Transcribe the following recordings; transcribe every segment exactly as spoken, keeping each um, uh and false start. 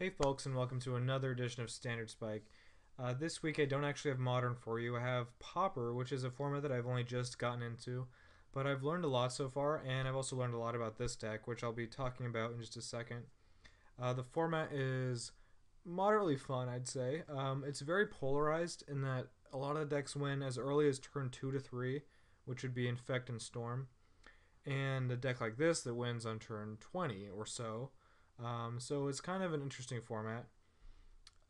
Hey folks, and welcome to another edition of Standard Spike. Uh, this week I don't actually have Modern for you. I have Pauper, which is a format that I've only just gotten into, but I've learned a lot so far, and I've also learned a lot about this deck, which I'll be talking about in just a second. Uh, the format is moderately fun, I'd say. Um, it's very polarized in that a lot of the decks win as early as turn two to three, which would be Infect and Storm, and a deck like this that wins on turn twenty or so. Um, so it's kind of an interesting format.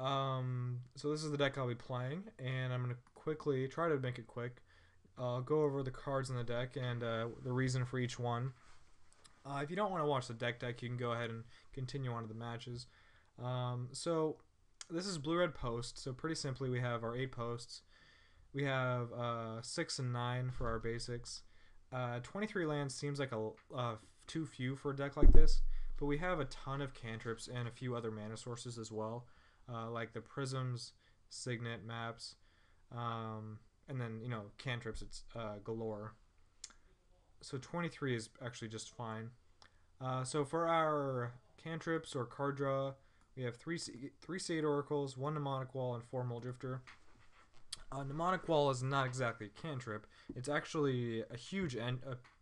Um, so this is the deck I'll be playing, and I'm going to quickly try to make it quick. I'll go over the cards in the deck and uh, the reason for each one. Uh, if you don't want to watch the deck deck, you can go ahead and continue on to the matches. Um, so this is blue-red post, so pretty simply we have our eight posts. We have uh, six and nine for our basics. Uh, twenty-three lands seems like a uh, too few for a deck like this. But we have a ton of cantrips and a few other mana sources as well, uh, like the prisms, signet, maps, um, and then, you know, cantrips, it's uh, galore. So twenty-three is actually just fine. Uh, so for our cantrips or card draw, we have three three Seed oracles, one mnemonic wall, and four Mulldrifter. Uh, mnemonic wall is not exactly a cantrip. It's actually a huge en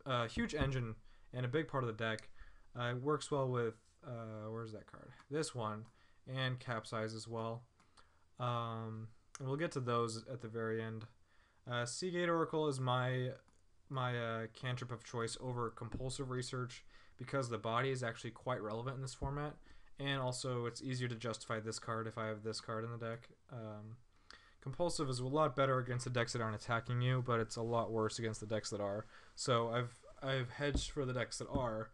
a, a huge engine and a big part of the deck. Uh, it works well with, uh, where's that card? This one, and capsize as well. Um, and we'll get to those at the very end. Uh, Sea Gate Oracle is my my uh, cantrip of choice over compulsive research because the body is actually quite relevant in this format, and also it's easier to justify this card if I have this card in the deck. Um, compulsive is a lot better against the decks that aren't attacking you, but it's a lot worse against the decks that are. So I've I've hedged for the decks that are,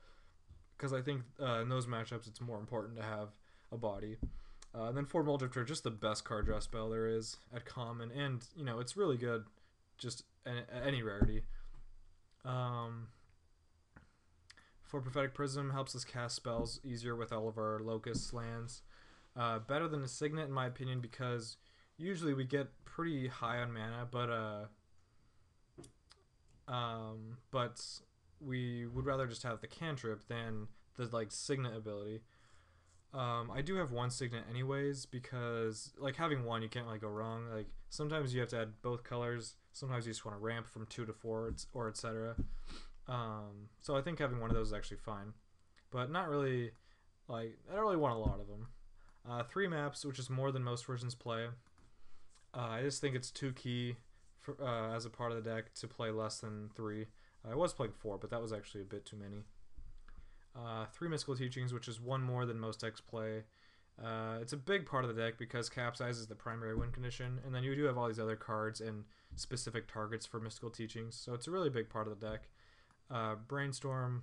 because I think uh, in those matchups it's more important to have a body. Uh, and then for Mulldrifter, just the best card draw spell there is at common, and you know it's really good, just at any rarity. Um, for Prophetic Prism, helps us cast spells easier with all of our locust lands. Uh, better than a Signet in my opinion, because usually we get pretty high on mana, but uh, um, but. we would rather just have the cantrip than the like signet ability. Um, I do have one signet anyways because like having one you can't like go wrong. Like sometimes you have to add both colors. Sometimes you just want to ramp from two to four or et cetera. Um, so I think having one of those is actually fine, but not really like I don't really want a lot of them. Uh, three maps, which is more than most versions play. Uh, I just think it's too key for, uh, as a part of the deck to play less than three. I was playing four, but that was actually a bit too many. Uh, three mystical teachings, which is one more than most decks play. Uh, it's a big part of the deck because capsize is the primary win condition, and then you do have all these other cards and specific targets for mystical teachings, so it's a really big part of the deck. Uh, Brainstorm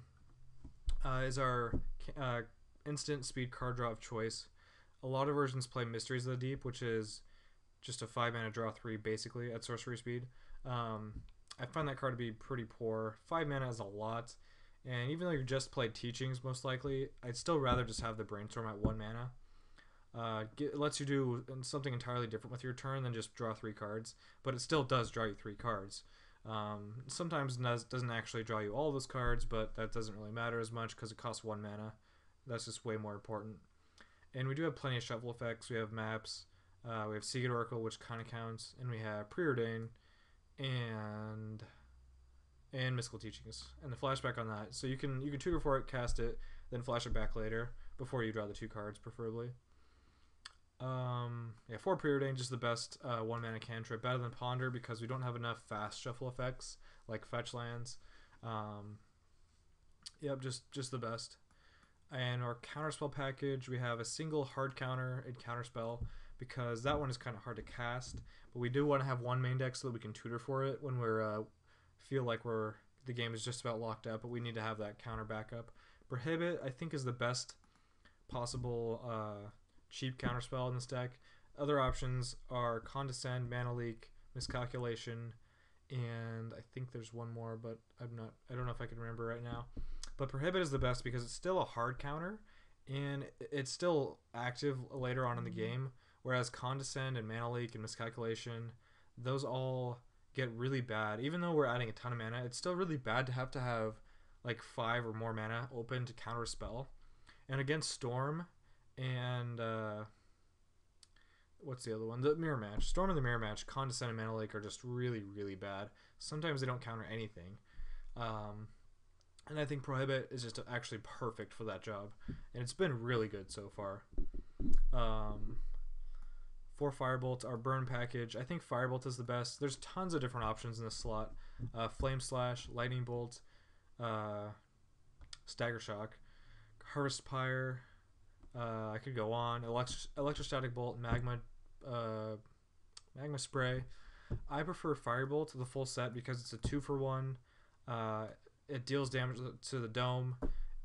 uh, is our uh, instant speed card draw of choice. A lot of versions play Mysteries of the Deep, which is just a five mana draw three basically at sorcery speed. Um, I find that card to be pretty poor. Five mana is a lot, and even though you just played Teachings most likely, I'd still rather just have the Brainstorm at one mana. Uh, it lets you do something entirely different with your turn than just draw three cards, but it still does draw you three cards. Um, sometimes it doesn't actually draw you all those cards, but that doesn't really matter as much because it costs one mana. That's just way more important. And we do have plenty of shuffle effects. We have maps, uh, we have Sea Gate Oracle, which kind of counts, and we have Preordain, and and mystical teachings and the flashback on that, so you can you can tutor for it, cast it, then flash it back later before you draw the two cards preferably. Um yeah, for Preordain, just the best uh one mana cantrip, better than ponder because we don't have enough fast shuffle effects like fetch lands. Um yep, just just the best. And our counterspell package, we have a single hard counter in counterspell because that one is kind of hard to cast, but we do want to have one main deck so that we can tutor for it when we're uh, feel like we're the game is just about locked up, but we need to have that counter backup. Prohibit, I think, is the best possible uh, cheap counterspell in this deck. Other options are Condescend, Mana Leak, Miscalculation, and I think there's one more, but I'm not. I don't know if I can remember right now. But Prohibit is the best because it's still a hard counter, and it's still active later on in the game. Whereas Condescend and Mana Leak and Miscalculation, those all get really bad. Even though we're adding a ton of mana, it's still really bad to have to have like five or more mana open to counter spell. And against Storm and uh, what's the other one? The Mirror Match. Storm and the Mirror Match, Condescend and Mana Leak are just really, really bad. Sometimes they don't counter anything. Um, and I think Prohibit is just actually perfect for that job. And it's been really good so far. Um, four Firebolts, our burn package. I think Firebolt is the best. There's tons of different options in this slot. Uh, Flame Slash, Lightning Bolt, uh, Stagger Shock, Harvest Pyre. Uh, I could go on. Elect electrostatic Bolt, Magma, uh, Magma Spray. I prefer Firebolt to the full set because it's a two for one. Uh, it deals damage to the dome,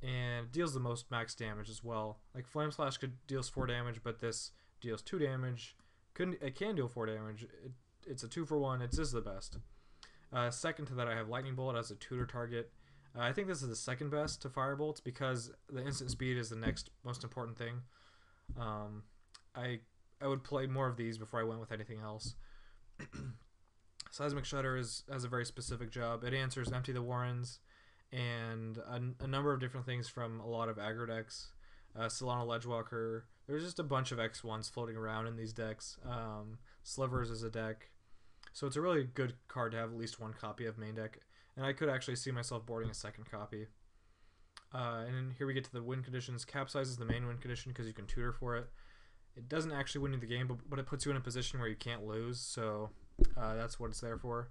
and it deals the most max damage as well. Like Flame Slash could deals four damage, but this deals two damage. Couldn't it can deal four damage? It, it's a two for one. It's is the best. Uh, second to that, I have Lightning Bolt as a tutor target. Uh, I think this is the second best to Firebolts because the instant speed is the next most important thing. Um, I I would play more of these before I went with anything else. Seismic Shudder is has a very specific job. It answers Empty the Warrens and a, a number of different things from a lot of aggro decks. Uh, Solana Ledgewalker. There's just a bunch of X ones floating around in these decks. Um, Slivers is a deck. So it's a really good card to have at least one copy of main deck. And I could actually see myself boarding a second copy. Uh, and here we get to the win conditions. Capsize is the main win condition because you can tutor for it. It doesn't actually win you the game, but, but it puts you in a position where you can't lose, so uh, that's what it's there for.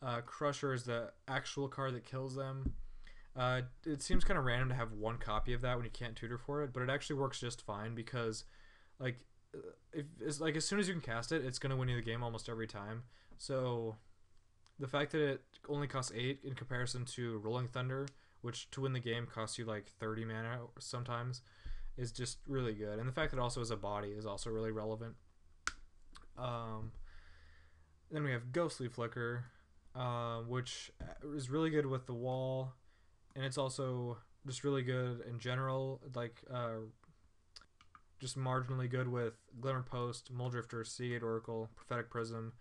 Uh, Crusher is the actual card that kills them. Uh, it seems kind of random to have one copy of that when you can't tutor for it, but it actually works just fine because, like, if it's like as soon as you can cast it, it's going to win you the game almost every time. So the fact that it only costs eight in comparison to Rolling Thunder, which to win the game costs you like thirty mana sometimes, is just really good. And the fact that it also is a body is also really relevant. Um, then we have Ghostly Flicker, uh, which is really good with the wall, and it's also just really good in general, like uh, just marginally good with Glimmer Post, Mulldrifter, Sea Gate Oracle, Prophetic Prism.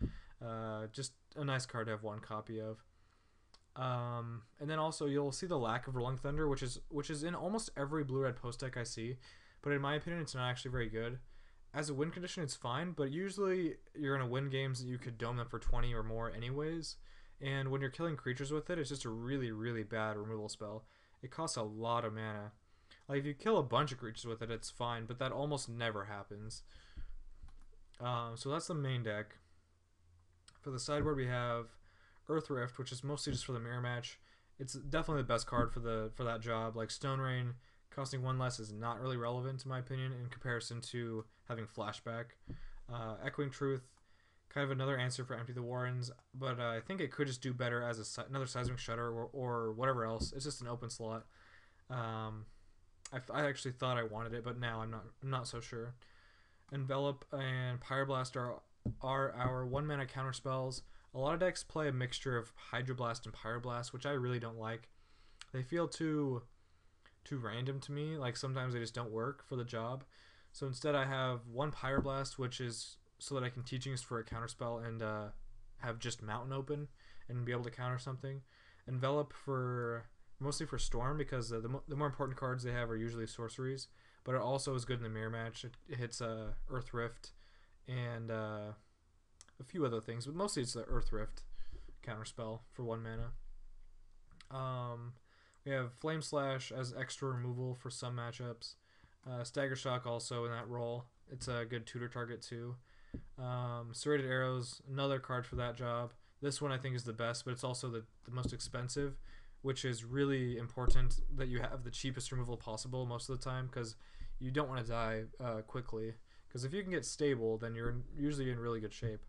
Uh, just a nice card to have one copy of. Um, and then also you'll see the lack of Rolling Thunder, which is which is in almost every blue-red post deck I see, but in my opinion it's not actually very good. As a win condition it's fine, but usually you're going to win games that you could dome them for twenty or more anyways, and when you're killing creatures with it, it's just a really, really bad removal spell. It costs a lot of mana. Like, if you kill a bunch of creatures with it, it's fine, but that almost never happens. Um, so that's the main deck. For the sideboard, we have Earth Rift, which is mostly just for the mirror match. It's definitely the best card for the for that job. Like Stone Rain, costing one less is not really relevant in my opinion in comparison to having Flashback. Uh, Echoing Truth, kind of another answer for Empty the Warrens, but uh, I think it could just do better as a, another Seismic Shudder or, or whatever else. It's just an open slot. Um, I, I actually thought I wanted it, but now I'm not I'm not so sure. Envelop and Pyroblast are. are our one mana counter spells. A lot of decks play a mixture of Hydroblast and Pyroblast, which I really don't like. They feel too too random to me. Like sometimes they just don't work for the job. So instead I have one Pyroblast, which is so that I can teachings for a counter spell and uh, have just mountain open and be able to counter something. Envelop for mostly for Storm because uh, the, mo the more important cards they have are usually sorceries, but it also is good in the mirror match. It, it hits uh, Earth Rift and uh, a few other things, but mostly it's the Earth Rift counterspell for one mana. Um, we have Flame Slash as extra removal for some matchups. Uh, Stagger Shock also in that role. It's a good tutor target too. Um, Serrated Arrows, another card for that job. This one I think is the best, but it's also the, the most expensive, which is really important that you have the cheapest removal possible most of the time because you don't want to die uh, quickly. Because if you can get stable, then you're usually in really good shape.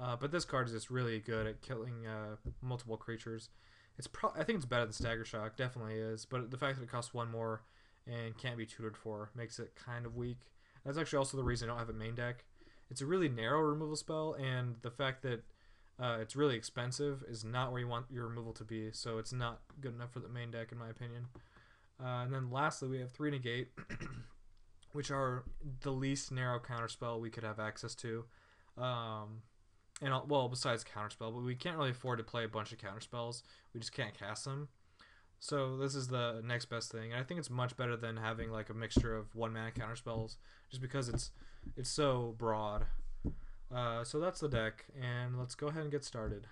Uh, but this card is just really good at killing uh, multiple creatures. It's pro I think it's better than Stagger Shock, definitely is. But the fact that it costs one more and can't be tutored for makes it kind of weak. That's actually also the reason I don't have a main deck. It's a really narrow removal spell, and the fact that uh, it's really expensive is not where you want your removal to be. So it's not good enough for the main deck, in my opinion. Uh, and then lastly, we have three Negate. Which are the least narrow counterspell we could have access to. Um, and well, besides counterspell, but we can't really afford to play a bunch of counterspells. We just can't cast them. So this is the next best thing. And I think it's much better than having like a mixture of one mana counterspells just because it's it's so broad. Uh, so that's the deck, and let's go ahead and get started.